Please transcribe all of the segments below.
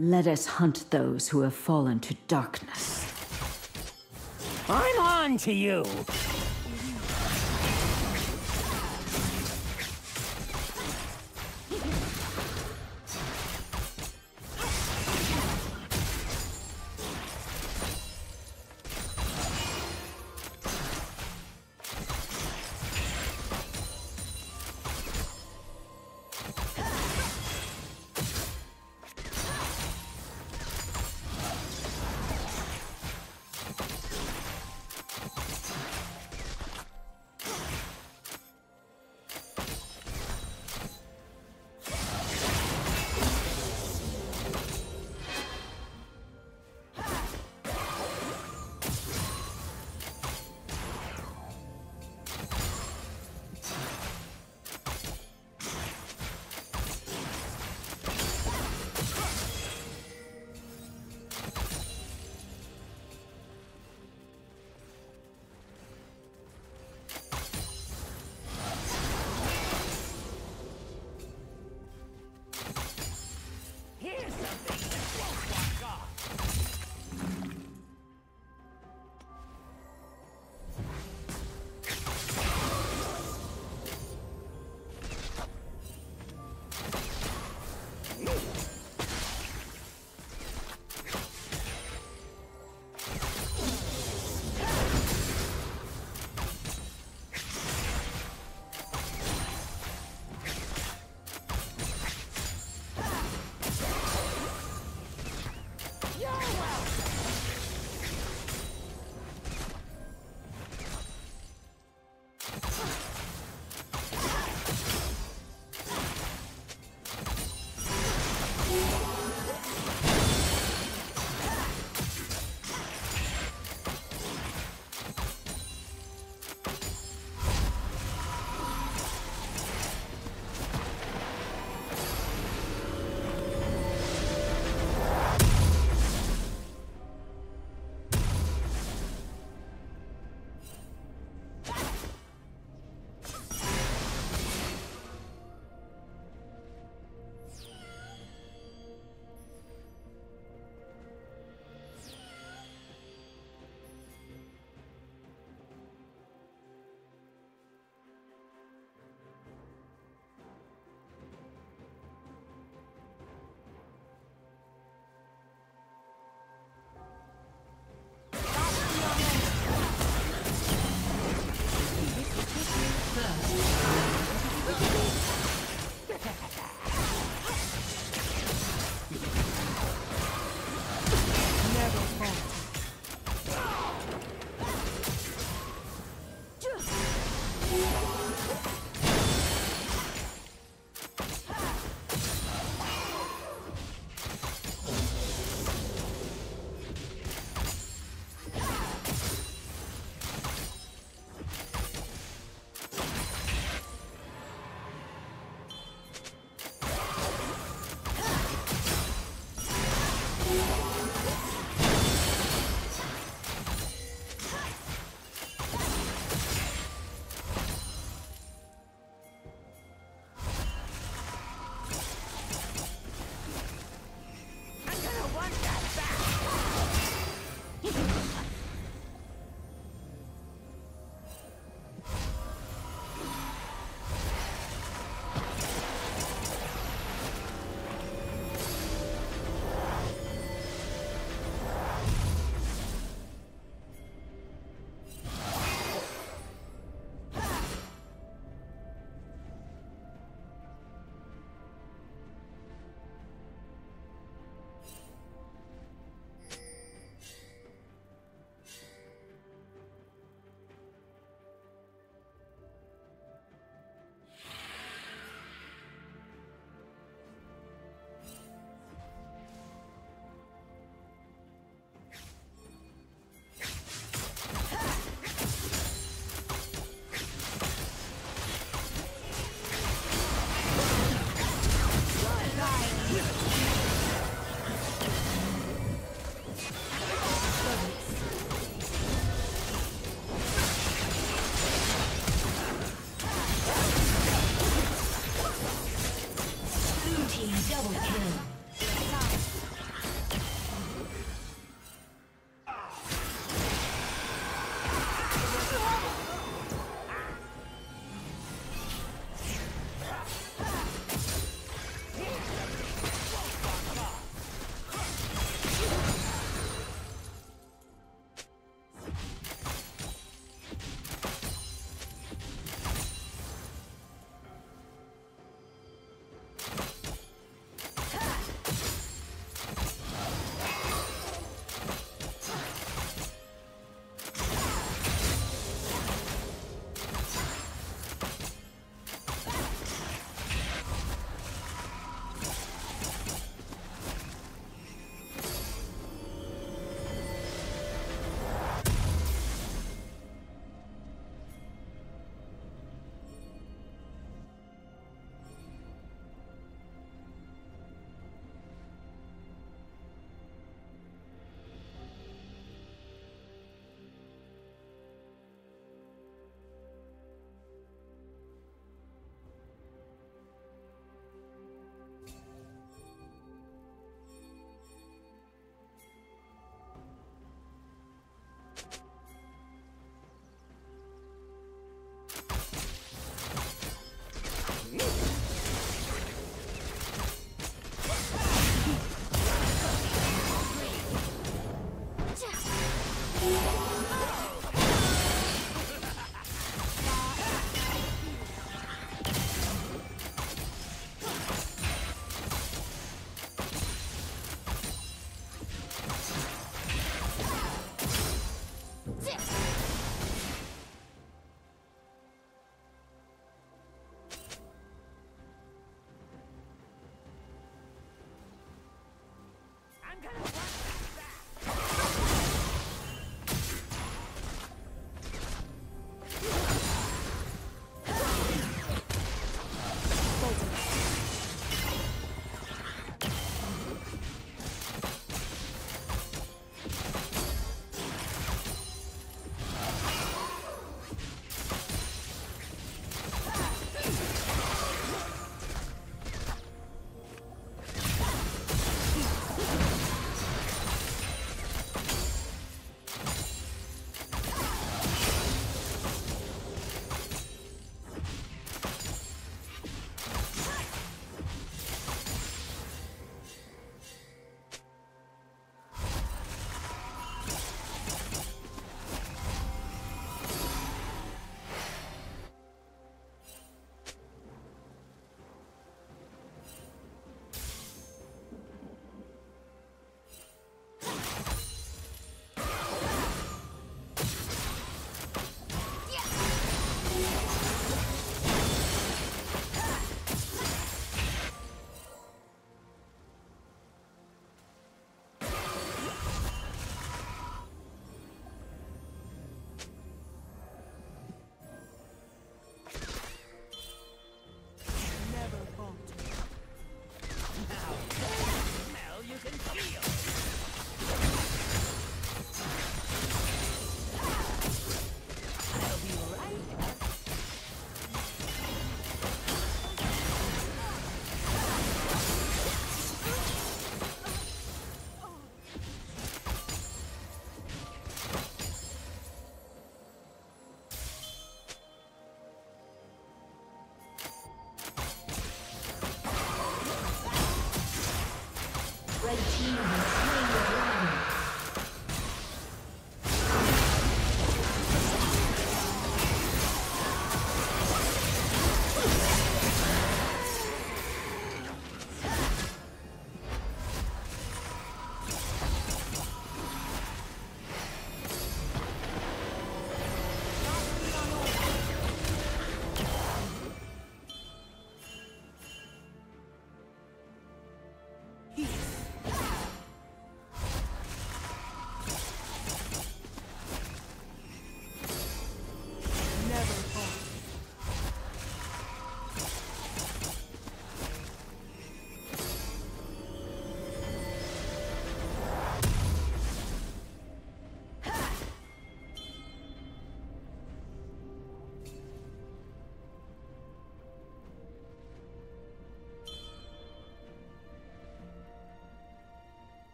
Let us hunt those who have fallen to darkness. I'm on to you!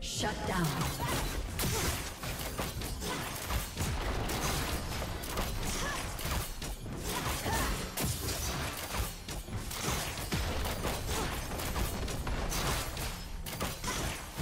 Shut down.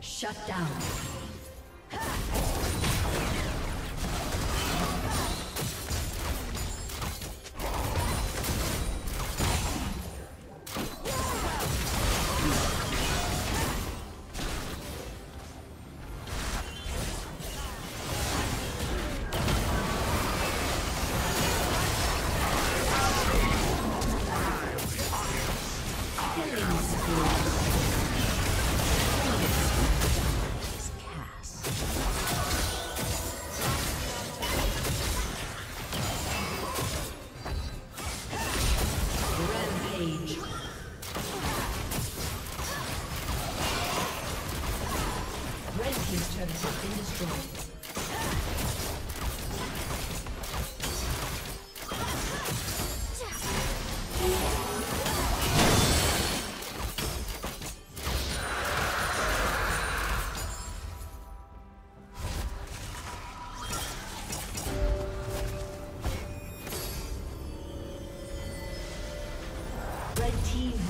Shut down.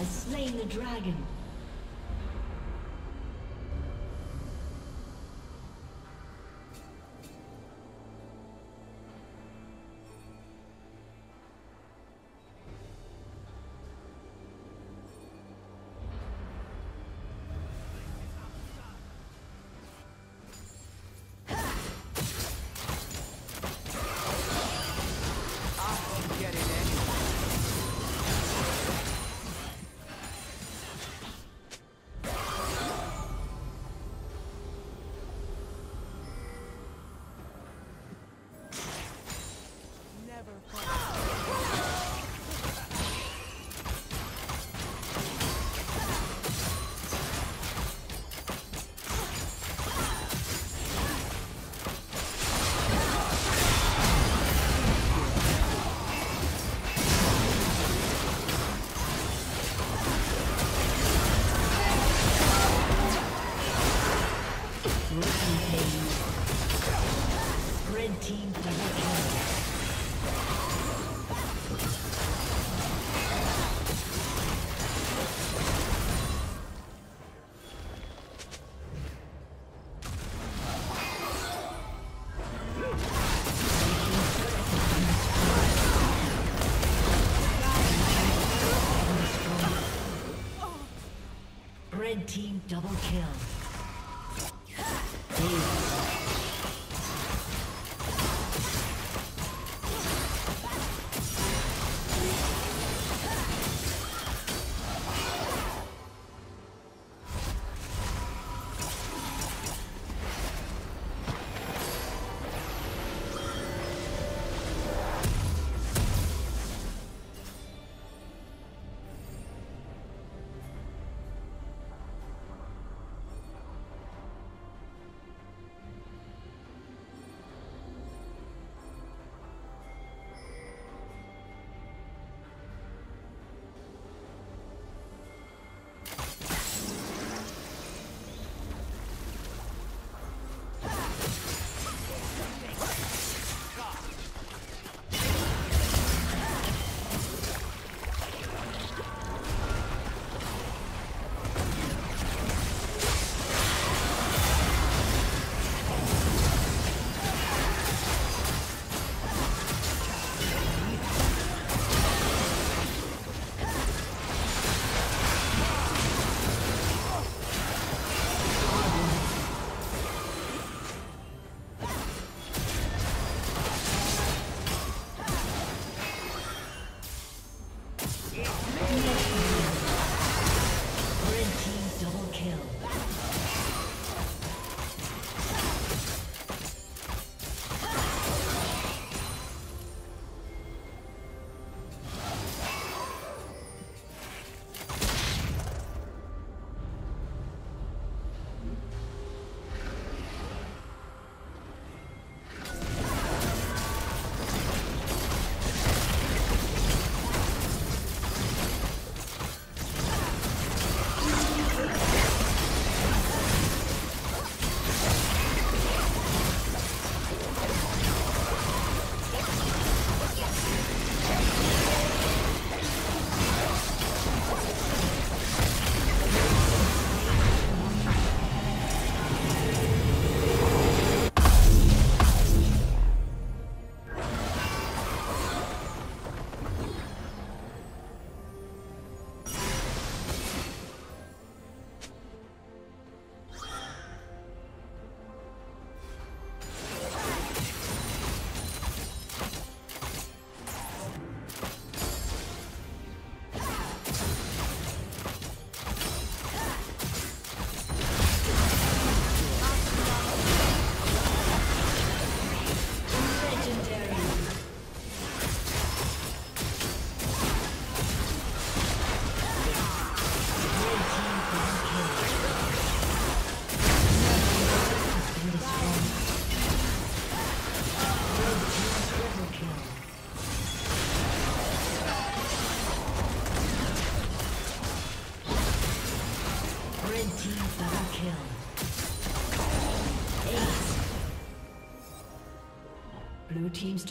Slain the dragon. Red team double kill. team's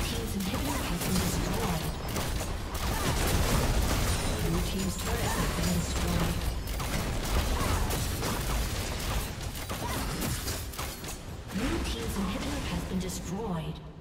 team's inhibitor has been destroyed. Blue team's turret has been destroyed. Blue team's inhibitor has been destroyed.